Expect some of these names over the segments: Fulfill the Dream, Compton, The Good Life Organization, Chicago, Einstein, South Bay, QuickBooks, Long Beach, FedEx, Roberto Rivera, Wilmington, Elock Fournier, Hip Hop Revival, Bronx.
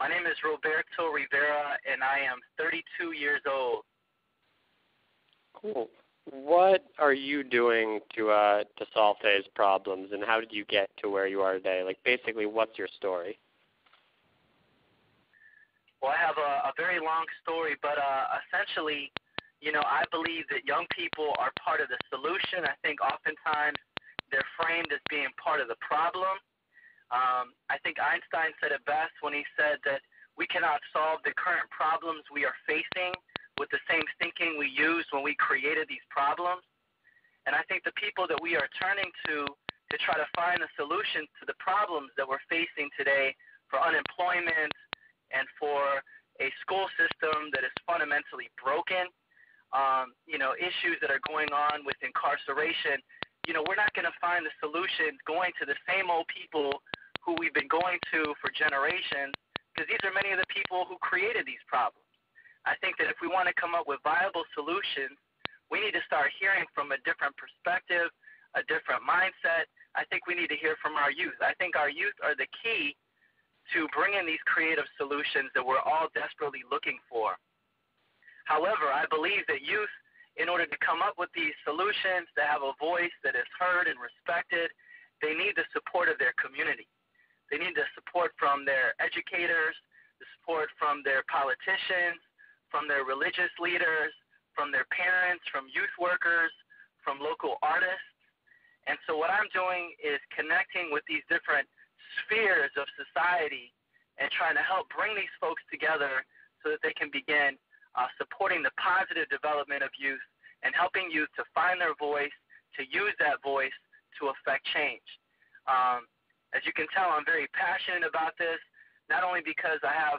My name is Roberto Rivera, and I am 32 years old. Cool. What are you doing to solve today's problems, and how did you get to where you are today? Like, basically, what's your story? Well, I have a very long story, but essentially, you know, I believe that young people are part of the solution. I think oftentimes they're framed as being part of the problem. I think Einstein said it best when he said that we cannot solve the current problems we are facing with the same thinking we used when we created these problems. And I think the people that we are turning to try to find the solution to the problems that we're facing today for unemployment and for a school system that is fundamentally broken, you know, issues that are going on with incarceration, you know, we're not going to find the solution going to the same old people who we've been going to for generations, because these are many of the people who created these problems. I think that if we want to come up with viable solutions, we need to start hearing from a different perspective, a different mindset. I think we need to hear from our youth. I think our youth are the key to bringing these creative solutions that we're all desperately looking for. However, I believe that youth, in order to come up with these solutions, to have a voice that is heard and respected, they need the support of their community. They need the support from their educators, the support from their politicians, from their religious leaders, from their parents, from youth workers, from local artists. And so what I'm doing is connecting with these different spheres of society and trying to help bring these folks together so that they can begin supporting the positive development of youth and helping youth to find their voice, to use that voice to affect change. As you can tell, I'm very passionate about this, not only because I have,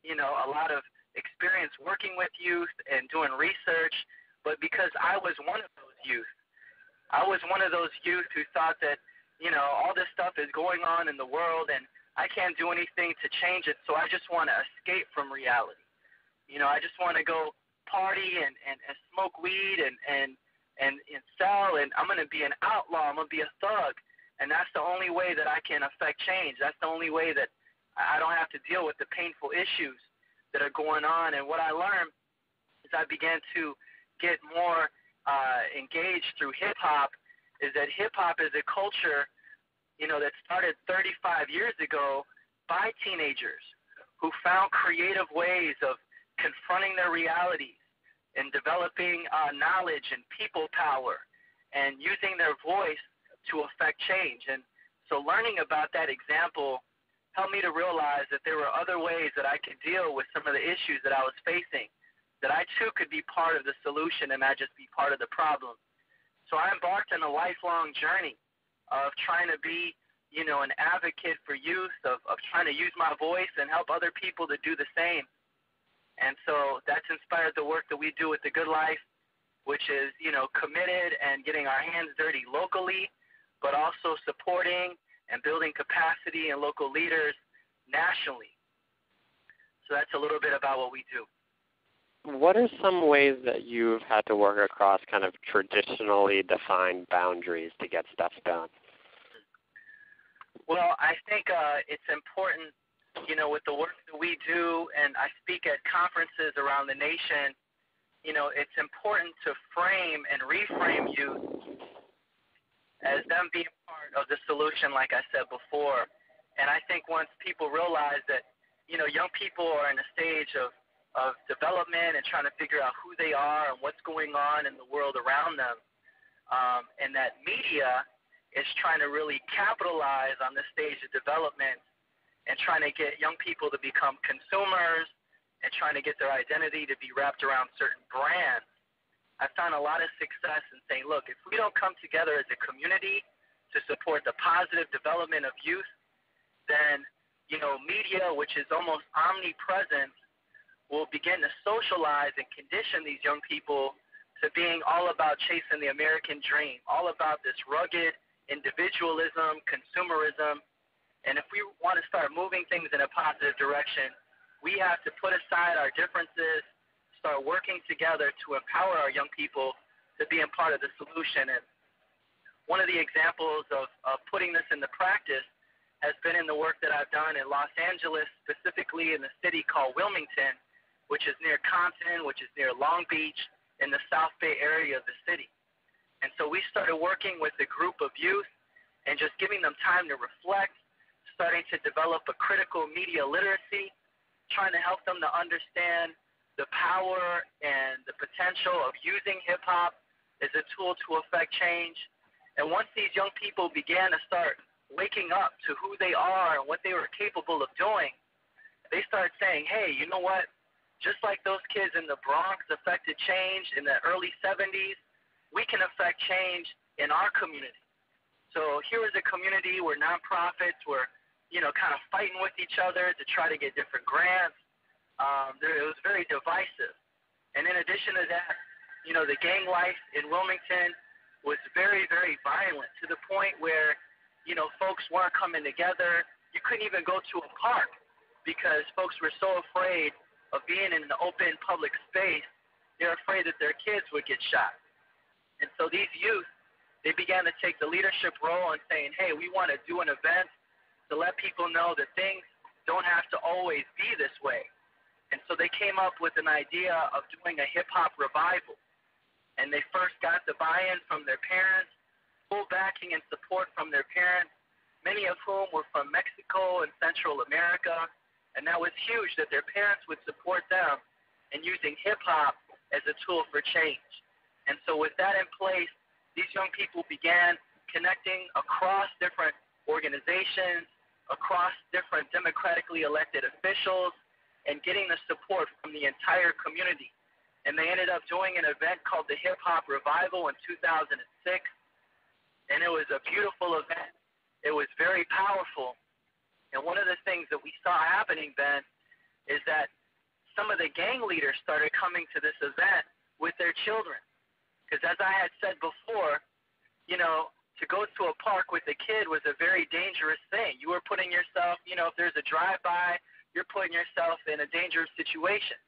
you know, a lot of experience working with youth and doing research, but because I was one of those youth. I was one of those youth who thought that, you know, all this stuff is going on in the world and I can't do anything to change it, so I just want to escape from reality. You know, I just want to go party and smoke weed and sell, and I'm going to be an outlaw, I'm going to be a thug, and that's the only way that I can affect change. That's the only way that I don't have to deal with the painful issues that are going on. And what I learned is I began to get more engaged through hip-hop, is that hip-hop is a culture, you know, that started 35 years ago by teenagers who found creative ways of confronting their realities and developing knowledge and people power and using their voice to affect change. And so learning about that example helped me to realize that there were other ways that I could deal with some of the issues that I was facing, that I too could be part of the solution and not just be part of the problem. So I embarked on a lifelong journey of trying to be, you know, an advocate for youth, of trying to use my voice and help other people to do the same. And so that's inspired the work that we do with The Good Life, which is, you know, committed and getting our hands dirty locally, but also supporting and building capacity and local leaders nationally. So that's a little bit about what we do. What are some ways that you've had to work across kind of traditionally defined boundaries to get stuff done? Well, I think it's important, you know, with the work that we do, and I speak at conferences around the nation, you know, it's important to frame and reframe youth as them being part of the solution, like I said before. And I think once people realize that, you know, young people are in a stage of development and trying to figure out who they are and what's going on in the world around them, and that media is trying to really capitalize on this stage of development and trying to get young people to become consumers and trying to get their identity to be wrapped around certain brands. I found a lot of success in saying, look, if we don't come together as a community to support the positive development of youth, then, you know, media, which is almost omnipresent, will begin to socialize and condition these young people to being all about chasing the American dream, all about this rugged individualism, consumerism. And if we want to start moving things in a positive direction, we have to put aside our differences, start working together to empower our young people to being part of the solution. And one of the examples of putting this into practice has been in the work that I've done in Los Angeles, specifically in the city called Wilmington, which is near Compton, which is near Long Beach, in the South Bay area of the city. And so we started working with a group of youth and just giving them time to reflect, starting to develop a critical media literacy, trying to help them to understand the power and the potential of using hip-hop as a tool to affect change. And once these young people began to start waking up to who they are and what they were capable of doing, they started saying, hey, you know what? Just like those kids in the Bronx affected change in the early 70s, we can affect change in our community. So here is a community where nonprofits were, you know, kind of fighting with each other to try to get different grants. It was very divisive. And in addition to that, you know, the gang life in Wilmington was very, very violent to the point where, you know, folks weren't coming together. You couldn't even go to a park because folks were so afraid of being in an open public space. They're afraid that their kids would get shot. And so these youth, they began to take the leadership role and saying, hey, we want to do an event to let people know that things don't have to always be this way. And so they came up with an idea of doing a hip-hop revival. And they first got the buy-in from their parents, full backing and support from their parents, many of whom were from Mexico and Central America. And that was huge that their parents would support them in using hip-hop as a tool for change. And so with that in place, these young people began connecting across different organizations, across different democratically elected officials, and getting the support from the entire community. And they ended up doing an event called the Hip Hop Revival in 2006. And it was a beautiful event. It was very powerful. And one of the things that we saw happening, Ben, is that some of the gang leaders started coming to this event with their children. Because as I had said before, you know, to go to a park with a kid was a very dangerous thing. You were putting yourself, you know, if there's a drive-by, you're putting yourself in a dangerous situation.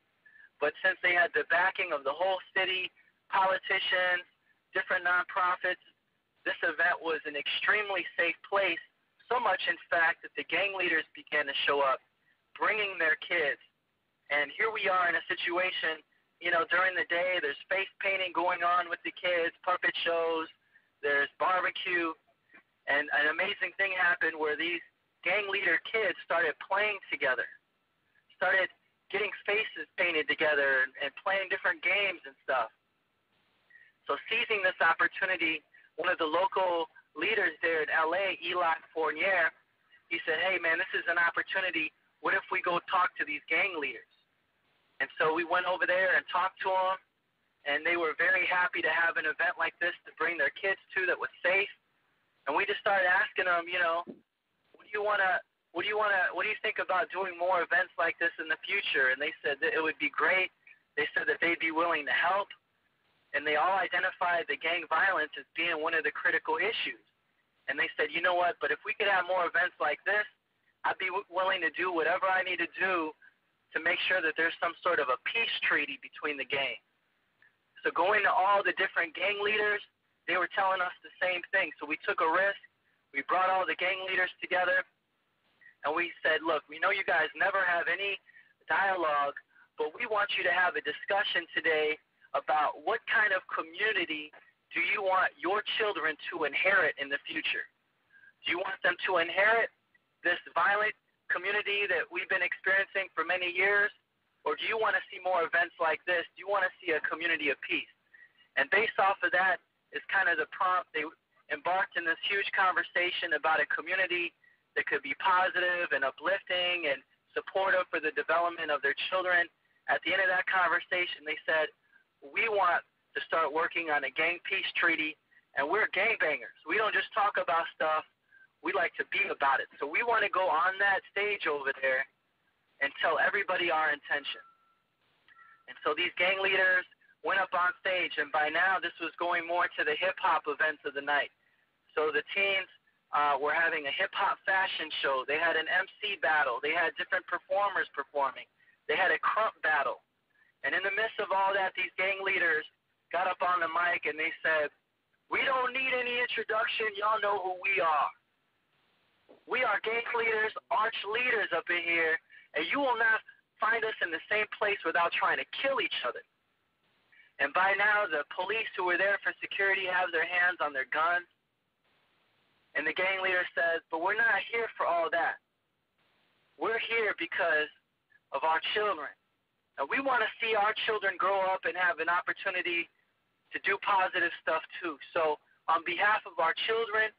But since they had the backing of the whole city, politicians, different nonprofits, this event was an extremely safe place, so much, in fact, that the gang leaders began to show up, bringing their kids. And here we are in a situation, you know, during the day, there's face painting going on with the kids, puppet shows, there's barbecue, and an amazing thing happened where these gang leader kids started playing together, started getting faces painted together and playing different games and stuff. So seizing this opportunity, one of the local leaders there in L.A., Elock Fournier, he said, hey, man, this is an opportunity. What if we go talk to these gang leaders? And so we went over there and talked to them, and they were very happy to have an event like this to bring their kids to that was safe. And we just started asking them, you know, what do you think about doing more events like this in the future? And they said that it would be great. They said that they'd be willing to help. And they all identified the gang violence as being one of the critical issues. And they said, you know what, but if we could have more events like this, I'd be willing to do whatever I need to do to make sure that there's some sort of a peace treaty between the gang. So going to all the different gang leaders, they were telling us the same thing. So we took a risk. We brought all the gang leaders together, and we said, look, we know you guys never have any dialogue, but we want you to have a discussion today about what kind of community do you want your children to inherit in the future. Do you want them to inherit this violent community that we've been experiencing for many years, or do you want to see more events like this? Do you want to see a community of peace? And based off of that is kind of the prompt. They embarked in this huge conversation about a community that could be positive and uplifting and supportive for the development of their children. At the end of that conversation, they said, we want to start working on a gang peace treaty, and we're gangbangers. We don't just talk about stuff. We like to be about it. So we want to go on that stage over there and tell everybody our intention. And so these gang leaders went up on stage, and by now this was going more to the hip-hop events of the night. So the teens were having a hip-hop fashion show. They had an MC battle. They had different performers performing. They had a crump battle. And in the midst of all that, these gang leaders got up on the mic, and they said, we don't need any introduction. Y'all know who we are. We are gang leaders, arch leaders up in here, and you will not find us in the same place without trying to kill each other. And by now, the police who were there for security have their hands on their guns. And the gang leader says, but we're not here for all that. We're here because of our children. And we want to see our children grow up and have an opportunity to do positive stuff too. So on behalf of our children,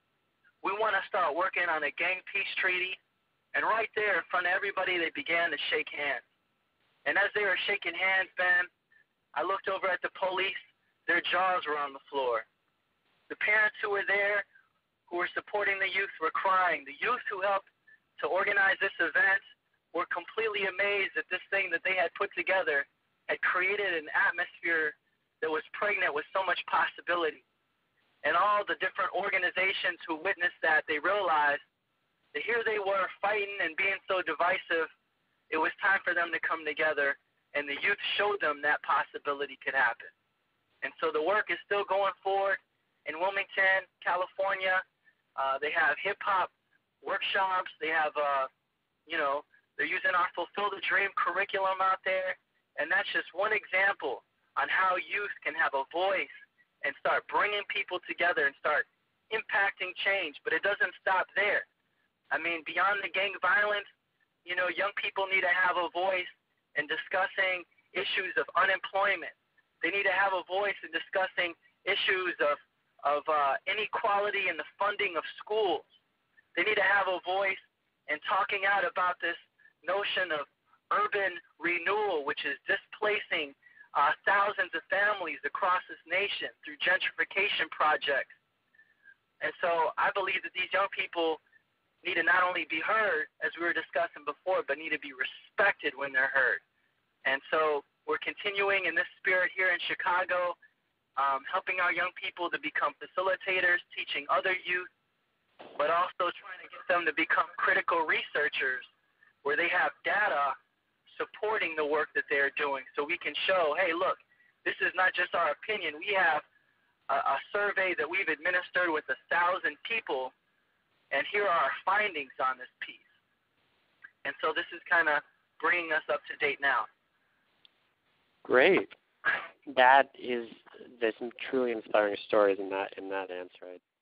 we want to start working on a gang peace treaty. And right there in front of everybody, they began to shake hands. And as they were shaking hands, man, I looked over at the police. Their jaws were on the floor. The parents who were there, who were supporting the youth, were crying. The youth who helped to organize this event were completely amazed that this thing that they had put together had created an atmosphere that was pregnant with so much possibility. And all the different organizations who witnessed that, they realized that here they were fighting and being so divisive, it was time for them to come together, and the youth showed them that possibility could happen. And so the work is still going forward in Wilmington, California. They have hip-hop workshops. They have, they're using our Fulfill the Dream curriculum out there, and that's just one example on how youth can have a voice and start bringing people together and start impacting change. But it doesn't stop there. I mean, beyond the gang violence, young people need to have a voice in discussing issues of unemployment. They need to have a voice in discussing issues of inequality in the funding of schools. They need to have a voice in talking out about this notion of urban renewal, which is displacing thousands of families across this nation through gentrification projects. And so I believe that these young people need to not only be heard, as we were discussing before, but need to be respected when they're heard. And so we're continuing in this spirit here in Chicago, helping our young people to become facilitators, teaching other youth, but also trying to get them to become critical researchers where they have data supporting the work that they're doing. So we can show, hey, look, this is not just our opinion. We have a survey that we've administered with 1,000 people, and here are our findings on this piece. And so this is kind of bringing us up to date now. Great. That is, there's some truly inspiring stories in that answer. I